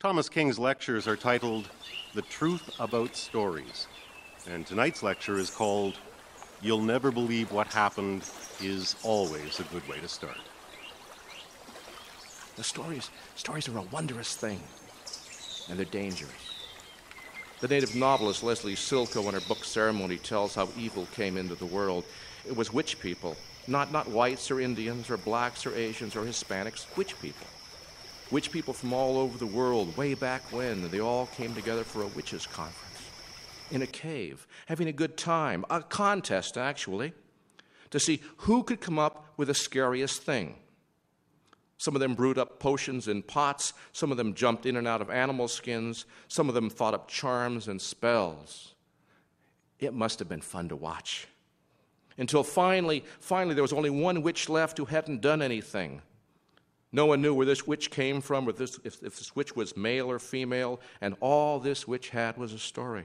Thomas King's lectures are titled The Truth About Stories, and tonight's lecture is called You'll Never Believe What Happened Is Always a Good Way to Start. The stories are a wondrous thing, and they're dangerous. The native novelist Leslie Silko, in her book Ceremony, tells how evil came into the world. It was witch people, not whites or Indians or blacks or Asians or Hispanics, witch people. Witch people from all over the world, way back when, and they all came together for a witches' conference in a cave, having a good time, a contest actually, to see who could come up with the scariest thing. Some of them brewed up potions in pots, some of them jumped in and out of animal skins, some of them thought up charms and spells. It must have been fun to watch. Until finally there was only one witch left who hadn't done anything. No one knew where this witch came from, if this witch was male or female, and all this witch had was a story.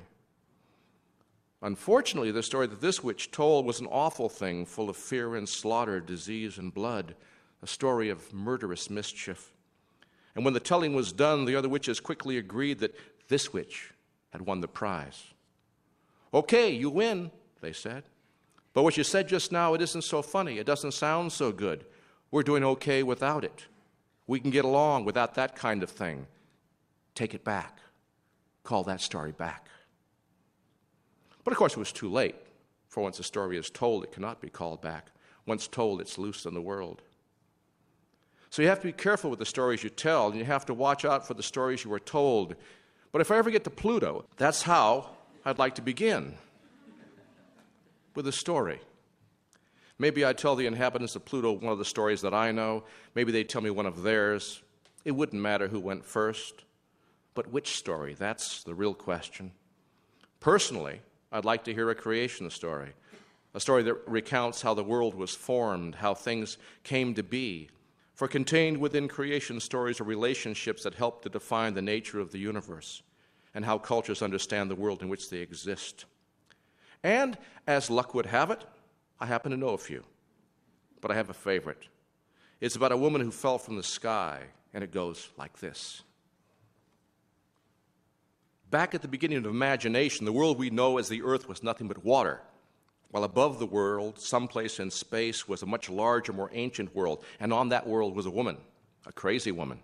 Unfortunately, the story that this witch told was an awful thing, full of fear and slaughter, disease and blood, a story of murderous mischief. And when the telling was done, the other witches quickly agreed that this witch had won the prize. "Okay, you win," they said. "But what you said just now, it isn't so funny. It doesn't sound so good. We're doing okay without it. We can get along without that kind of thing. Take it back. Call that story back." But of course it was too late, for once a story is told, it cannot be called back. Once told, it's loose in the world. So you have to be careful with the stories you tell, and you have to watch out for the stories you were told. But if I ever get to Pluto, that's how I'd like to begin, with a story. Maybe I tell the inhabitants of Pluto one of the stories that I know, maybe they tell me one of theirs. It wouldn't matter who went first, but which story? That's the real question. Personally, I'd like to hear a creation story, a story that recounts how the world was formed, how things came to be. For contained within creation stories are relationships that help to define the nature of the universe and how cultures understand the world in which they exist. And, as luck would have it, I happen to know a few, but I have a favorite. It's about a woman who fell from the sky, and it goes like this. Back at the beginning of imagination, the world we know as the Earth was nothing but water, while above the world, someplace in space, was a much larger, more ancient world, and on that world was a woman, a crazy woman.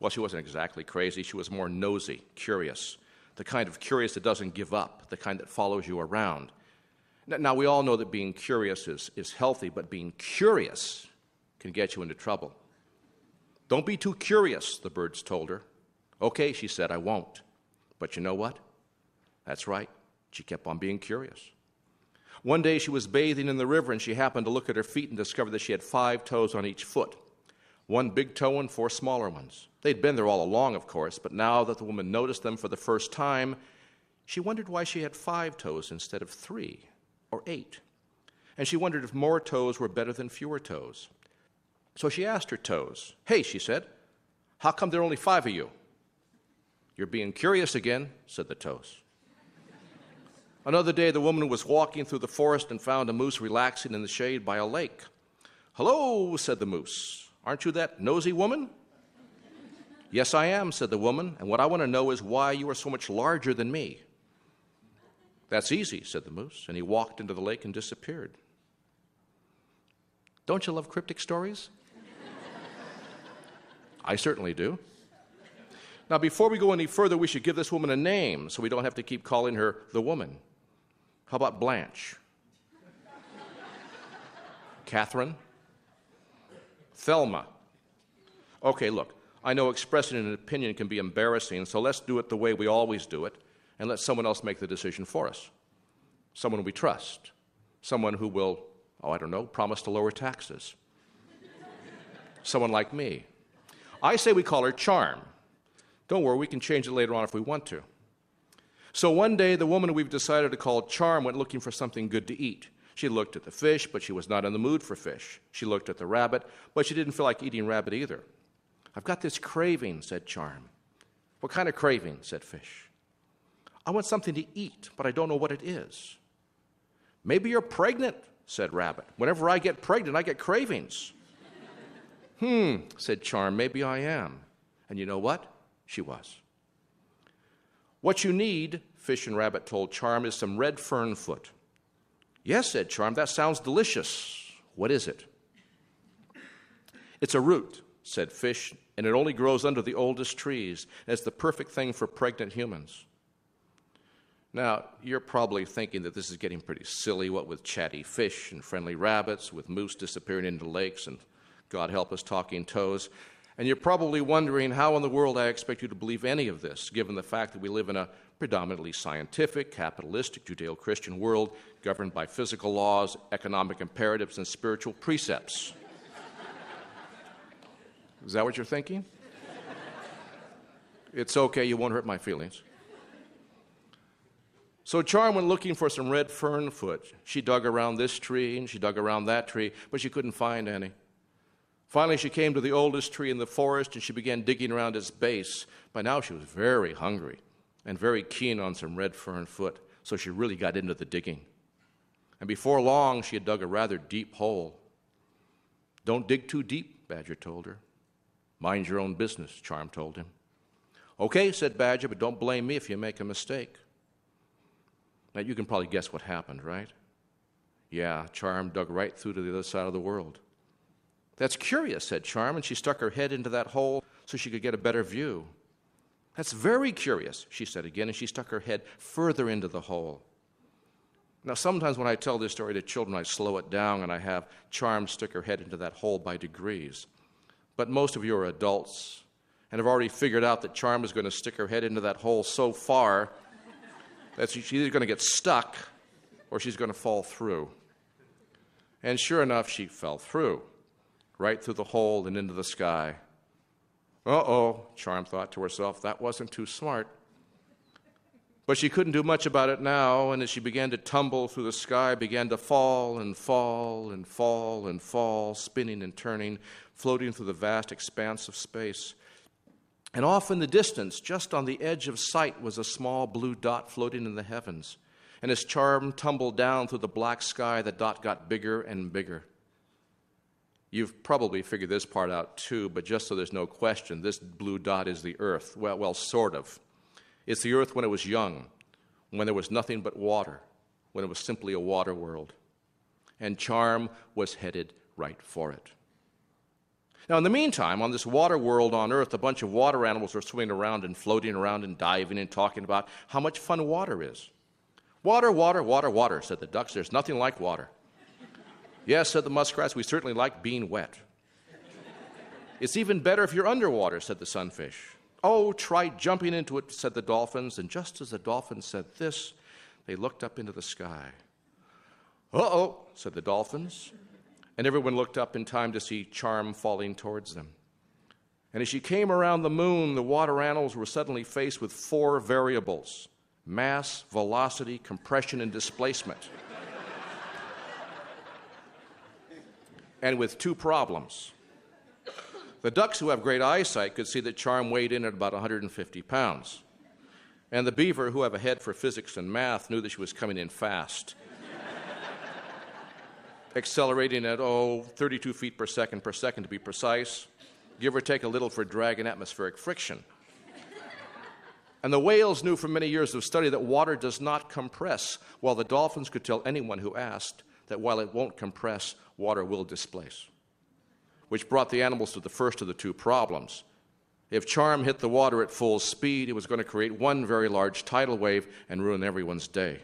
Well, she wasn't exactly crazy, she was more nosy, curious, the kind of curious that doesn't give up, the kind that follows you around. Now, we all know that being curious is healthy, but being curious can get you into trouble. "Don't be too curious," the birds told her. "Okay," she said, "I won't." But you know what? That's right. She kept on being curious. One day she was bathing in the river and she happened to look at her feet and discovered that she had 5 toes on each foot. One big toe and 4 smaller ones. They'd been there all along, of course, but now that the woman noticed them for the first time, she wondered why she had 5 toes instead of 3 or 8. And she wondered if more toes were better than fewer toes. So she asked her toes. "Hey," she said, "how come there are only 5 of you?" "You're being curious again," said the toes. Another day, the woman was walking through the forest and found a moose relaxing in the shade by a lake. "Hello," said the moose. "Aren't you that nosy woman?" "Yes, I am," said the woman, "and what I want to know is why you are so much larger than me." "That's easy," said the moose, and he walked into the lake and disappeared. Don't you love cryptic stories? I certainly do. Now, before we go any further, we should give this woman a name so we don't have to keep calling her the woman. How about Blanche? Catherine? Thelma? Okay, look, I know expressing an opinion can be embarrassing, so let's do it the way we always do it and let someone else make the decision for us. Someone we trust. Someone who will, promise to lower taxes. Someone like me. I say we call her Charm. Don't worry, we can change it later on if we want to. So one day, the woman we've decided to call Charm went looking for something good to eat. She looked at the fish, but she was not in the mood for fish. She looked at the rabbit, but she didn't feel like eating rabbit either. "I've got this craving," said Charm. "What kind of craving?" said Fish. "I want something to eat, but I don't know what it is." "Maybe you're pregnant," said Rabbit. "Whenever I get pregnant, I get cravings." "Hmm," said Charm, "maybe I am. And you know what? She was. "What you need," Fish and Rabbit told Charm, "is some red fern foot." "Yes," said Charm, "that sounds delicious. What is it?" "It's a root," said Fish, "and it only grows under the oldest trees. And it's the perfect thing for pregnant humans." Now, you're probably thinking that this is getting pretty silly, what with chatty fish and friendly rabbits, with moose disappearing into lakes and, God help us, talking toads. And you're probably wondering how in the world I expect you to believe any of this, given the fact that we live in a predominantly scientific, capitalistic, Judeo-Christian world governed by physical laws, economic imperatives, and spiritual precepts. Is that what you're thinking? It's okay, you won't hurt my feelings. So Charm went looking for some red fern foot. She dug around this tree and she dug around that tree, but she couldn't find any. Finally, she came to the oldest tree in the forest and she began digging around its base. By now, she was very hungry and very keen on some red fern foot, so she really got into the digging. And before long, she had dug a rather deep hole. "Don't dig too deep," Badger told her. "Mind your own business," Charm told him. "Okay," said Badger, "but don't blame me if you make a mistake." Now, you can probably guess what happened, right? Yeah, Charm dug right through to the other side of the world. "That's curious," said Charm, and she stuck her head into that hole so she could get a better view. "That's very curious," she said again, and she stuck her head further into the hole. Now, sometimes when I tell this story to children, I slow it down, and I have Charm stick her head into that hole by degrees. But most of you are adults and have already figured out that Charm is going to stick her head into that hole so far that she's either going to get stuck or she's going to fall through. And sure enough, she fell through. Right through the hole and into the sky. Uh-oh, Charm thought to herself, that wasn't too smart. But she couldn't do much about it now, and as she began to tumble through the sky, began to fall and fall and fall and fall, spinning and turning, floating through the vast expanse of space. And off in the distance, just on the edge of sight, was a small blue dot floating in the heavens. And as Charm tumbled down through the black sky, the dot got bigger and bigger. You've probably figured this part out too, but just so there's no question, this blue dot is the Earth. Well, sort of. It's the Earth when it was young, when there was nothing but water, when it was simply a water world. And Charm was headed right for it. Now, in the meantime, on this water world on Earth, a bunch of water animals were swimming around and floating around and diving and talking about how much fun water is. "Water, water, water, water," said the ducks. "There's nothing like water." "Yes," said the muskrats, "we certainly like being wet." "It's even better if you're underwater," said the sunfish. "Oh, try jumping into it," said the dolphins. And just as the dolphins said this, they looked up into the sky. "Uh-oh," said the dolphins. And everyone looked up in time to see Charm falling towards them. And as she came around the moon, the water animals were suddenly faced with 4 variables: mass, velocity, compression, and displacement. And with 2 problems. The ducks, who have great eyesight, could see that Charm weighed in at about 150 pounds. And the beaver, who have a head for physics and math, knew that she was coming in fast, accelerating at, 32 feet per second to be precise, give or take a little for drag and atmospheric friction. And the whales knew from many years of study that water does not compress, while the dolphins could tell anyone who asked that while it won't compress, water will displace, which brought the animals to the first of the 2 problems. If Charm hit the water at full speed, it was going to create one very large tidal wave and ruin everyone's day.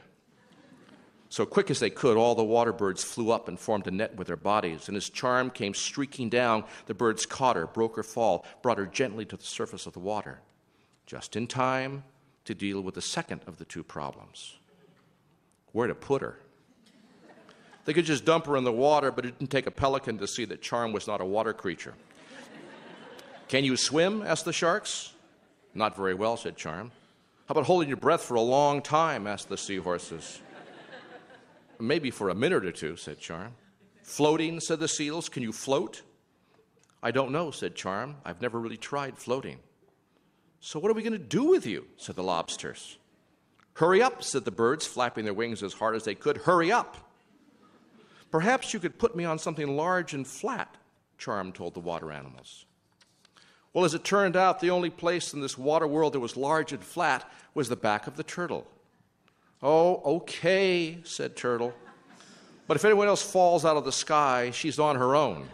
So quick as they could, all the water birds flew up and formed a net with their bodies, and as Charm came streaking down, the birds caught her, broke her fall, brought her gently to the surface of the water, just in time to deal with the second of the 2 problems: where to put her. They could just dump her in the water, but it didn't take a pelican to see that Charm was not a water creature. "Can you swim?" asked the sharks. "Not very well," said Charm. "How about holding your breath for a long time?" asked the seahorses. "Maybe for a minute or 2," said Charm. "Floating?" said the seals. "Can you float?" "I don't know," said Charm. "I've never really tried floating." "So what are we going to do with you?" said the lobsters. "Hurry up," said the birds, flapping their wings as hard as they could. "Hurry up." "Perhaps you could put me on something large and flat," Charm told the water animals. Well, as it turned out, the only place in this water world that was large and flat was the back of the turtle. "Oh, okay," said Turtle. "But if anyone else falls out of the sky, she's on her own."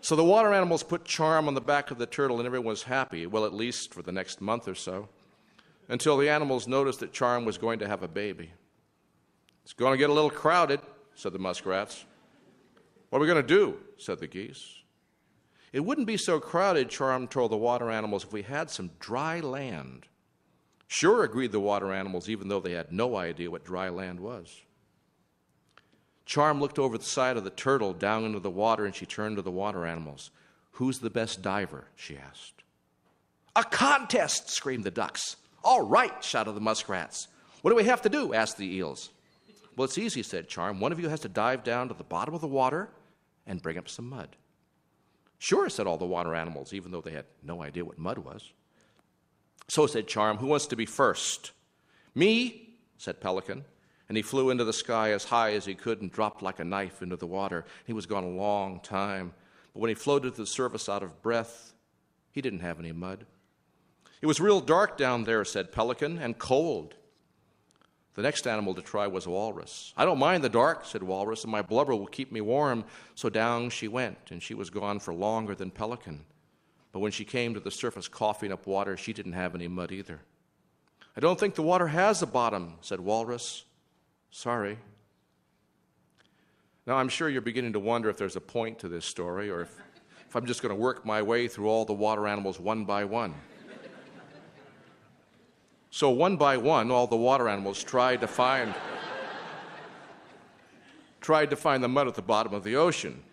So the water animals put charm on the back of the turtle and everyone was happy, well, at least for the next month or so, until the animals noticed that Charm was going to have a baby. "It's going to get a little crowded," said the muskrats. "What are we going to do?" said the geese. "It wouldn't be so crowded," Charm told the water animals, "if we had some dry land." "Sure," agreed the water animals, even though they had no idea what dry land was. Charm looked over the side of the turtle down into the water, and she turned to the water animals. "Who's the best diver?" she asked. "A contest!" screamed the ducks. "All right!" shouted the muskrats. "What do we have to do?" asked the eels. "Well, it's easy," said Charm. "One of you has to dive down to the bottom of the water and bring up some mud." "Sure," said all the water animals, even though they had no idea what mud was. So said Charm, "Who wants to be first?" "Me," said Pelican, and he flew into the sky as high as he could and dropped like a knife into the water. He was gone a long time, but when he floated to the surface out of breath, he didn't have any mud. "It was real dark down there," said Pelican, "and cold." The next animal to try was a walrus. "I don't mind the dark," said Walrus, "and my blubber will keep me warm." So down she went, and she was gone for longer than Pelican. But when she came to the surface coughing up water, she didn't have any mud either. "I don't think the water has a bottom," said Walrus. "Sorry." Now, I'm sure you're beginning to wonder if there's a point to this story, or if I'm just going to work my way through all the water animals one by one. So one by one, all the water animals tried to find the mud at the bottom of the ocean.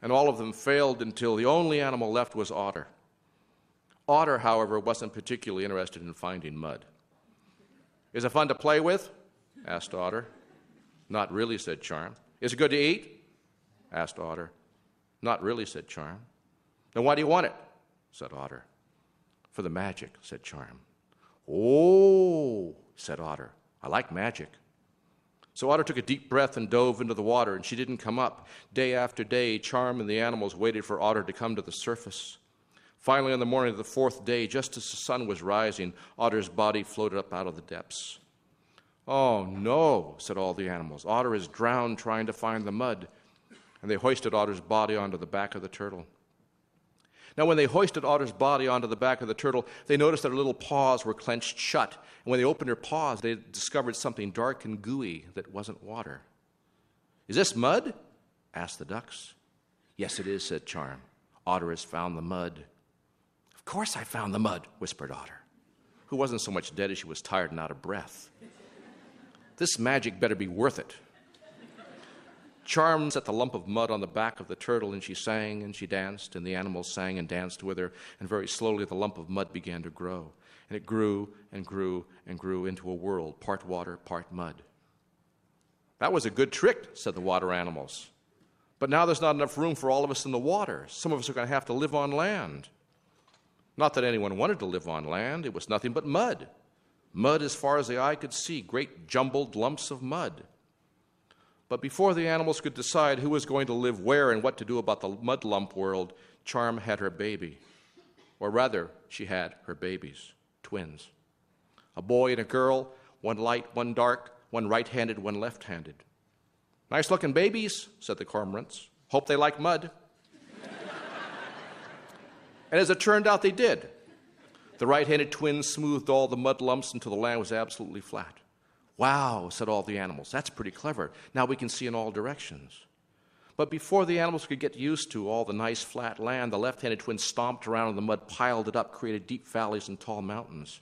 And all of them failed until the only animal left was Otter. Otter, however, wasn't particularly interested in finding mud. "Is it fun to play with?" asked Otter. "Not really," said Charm. "Is it good to eat?" asked Otter. "Not really," said Charm. "Then why do you want it?" said Otter. "For the magic," said Charm. "Oh," said Otter, "I like magic." So Otter took a deep breath and dove into the water, and she didn't come up. Day after day, Charm and the animals waited for Otter to come to the surface. Finally, on the morning of the fourth day, just as the sun was rising, Otter's body floated up out of the depths. "Oh, no," said all the animals. "Otter is drowned trying to find the mud." And they hoisted Otter's body onto the back of the turtle. Now, when they hoisted Otter's body onto the back of the turtle, they noticed that her little paws were clenched shut. And when they opened her paws, they discovered something dark and gooey that wasn't water. "Is this mud?" asked the ducks. "Yes, it is," said Charm. "Otter has found the mud." "Of course I found the mud," whispered Otter, who wasn't so much dead as she was tired and out of breath. "This magic better be worth it." Charm set the lump of mud on the back of the turtle, and she sang and she danced, and the animals sang and danced with her, and very slowly the lump of mud began to grow. And it grew and grew and grew into a world, part water, part mud. "That was a good trick," said the water animals. "But now there's not enough room for all of us in the water. Some of us are going to have to live on land." Not that anyone wanted to live on land. It was nothing but mud. Mud as far as the eye could see, great jumbled lumps of mud. But before the animals could decide who was going to live where and what to do about the mud lump world, Charm had her baby. Or rather, she had her babies, twins. A boy and a girl, one light, one dark, one right-handed, one left-handed. "Nice-looking babies," said the cormorants. "Hope they like mud." And as it turned out, they did. The right-handed twins smoothed all the mud lumps until the land was absolutely flat. "Wow," said all the animals, "that's pretty clever. Now we can see in all directions." But before the animals could get used to all the nice flat land, the left-handed twins stomped around in the mud, piled it up, created deep valleys and tall mountains.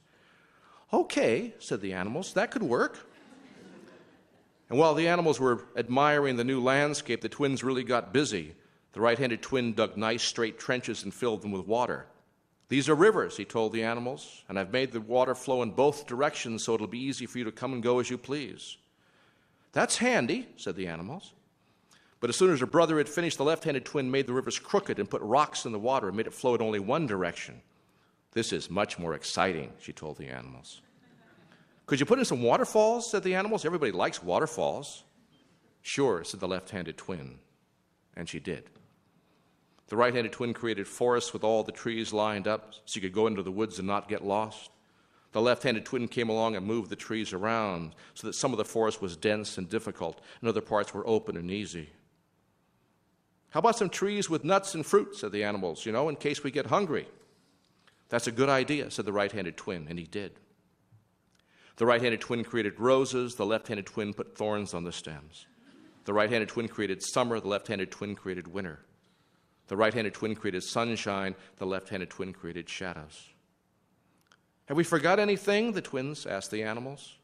"Okay," said the animals, "that could work." And while the animals were admiring the new landscape, the twins really got busy. The right-handed twin dug nice straight trenches and filled them with water. "These are rivers," he told the animals, "and I've made the water flow in both directions so it'll be easy for you to come and go as you please." "That's handy," said the animals. But as soon as her brother had finished, the left-handed twin made the rivers crooked and put rocks in the water and made it flow in only one direction. "This is much more exciting," she told the animals. "Could you put in some waterfalls?" said the animals. "Everybody likes waterfalls." "Sure," said the left-handed twin, and she did. The right-handed twin created forests with all the trees lined up so you could go into the woods and not get lost. The left-handed twin came along and moved the trees around so that some of the forest was dense and difficult and other parts were open and easy. How about some trees with nuts and fruit, said the animals, you know, in case we get hungry. That's a good idea, said the right-handed twin, and he did. The right-handed twin created roses. The left-handed twin put thorns on the stems. The right-handed twin created summer. The left-handed twin created winter. The right-handed twin created sunshine. The left-handed twin created shadows. Have we forgot anything? The twins asked the animals.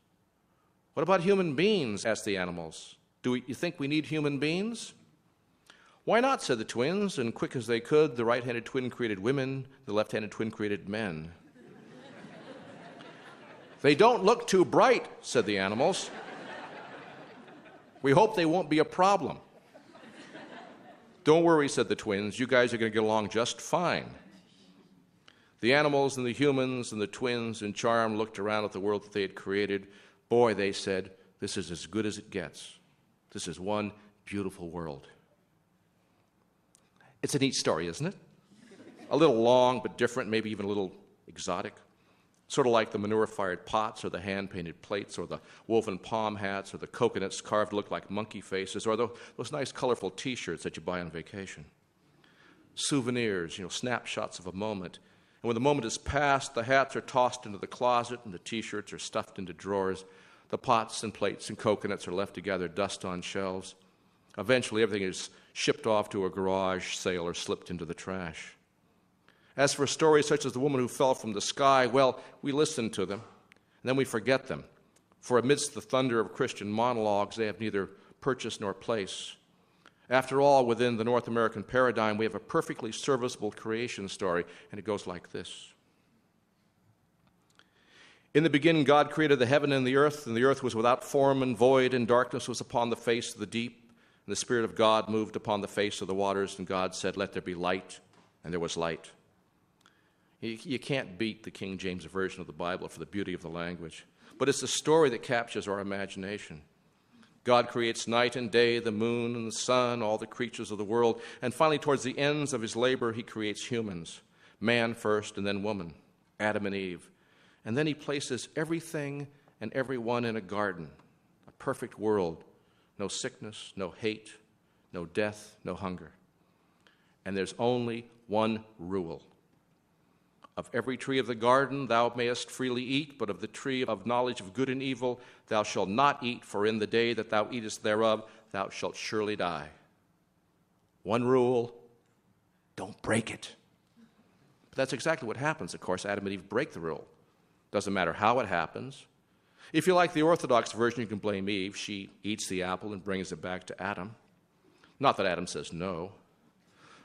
What about human beings? Asked the animals. You think we need human beings? Why not? Said the twins, and quick as they could, the right-handed twin created women. The left-handed twin created men. They don't look too bright, said the animals. We hope they won't be a problem. Don't worry, said the twins. You guys are going to get along just fine. The animals and the humans and the twins in charm looked around at the world that they had created. Boy, they said, this is as good as it gets. This is one beautiful world. It's a neat story, isn't it? A little long, but different, maybe even a little exotic. Sort of like the manure-fired pots or the hand-painted plates or the woven palm hats or the coconuts carved to look like monkey faces or those nice colorful T-shirts that you buy on vacation. Souvenirs, you know, snapshots of a moment. And when the moment is past, the hats are tossed into the closet and the T-shirts are stuffed into drawers. The pots and plates and coconuts are left to gather dust on shelves. Eventually, everything is shipped off to a garage sale or slipped into the trash. As for stories such as the woman who fell from the sky, well, we listen to them, and then we forget them. For amidst the thunder of Christian monologues, they have neither purchase nor place. After all, within the North American paradigm, we have a perfectly serviceable creation story, and it goes like this. In the beginning, God created the heaven and the earth was without form and void, and darkness was upon the face of the deep. And the Spirit of God moved upon the face of the waters, and God said, "Let there be light," and there was light. You can't beat the King James Version of the Bible for the beauty of the language. But it's a story that captures our imagination. God creates night and day, the moon and the sun, all the creatures of the world. And finally, towards the ends of his labor, he creates humans. Man first and then woman, Adam and Eve. And then he places everything and everyone in a garden, a perfect world. No sickness, no hate, no death, no hunger. And there's only one rule. Of every tree of the garden thou mayest freely eat, but of the tree of knowledge of good and evil thou shalt not eat, for in the day that thou eatest thereof thou shalt surely die. One rule, don't break it. But that's exactly what happens, of course. Adam and Eve break the rule. Doesn't matter how it happens. If you like the Orthodox version, you can blame Eve. She eats the apple and brings it back to Adam. Not that Adam says no.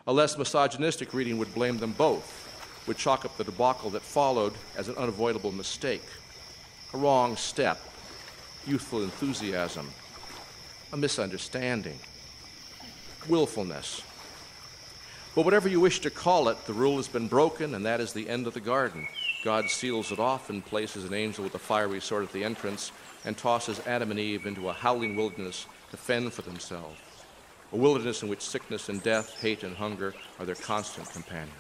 A less misogynistic reading would blame them both. Would chalk up the debacle that followed as an unavoidable mistake, a wrong step, youthful enthusiasm, a misunderstanding, willfulness. But whatever you wish to call it, the rule has been broken, and that is the end of the garden. God seals it off and places an angel with a fiery sword at the entrance and tosses Adam and Eve into a howling wilderness to fend for themselves, a wilderness in which sickness and death, hate and hunger are their constant companions.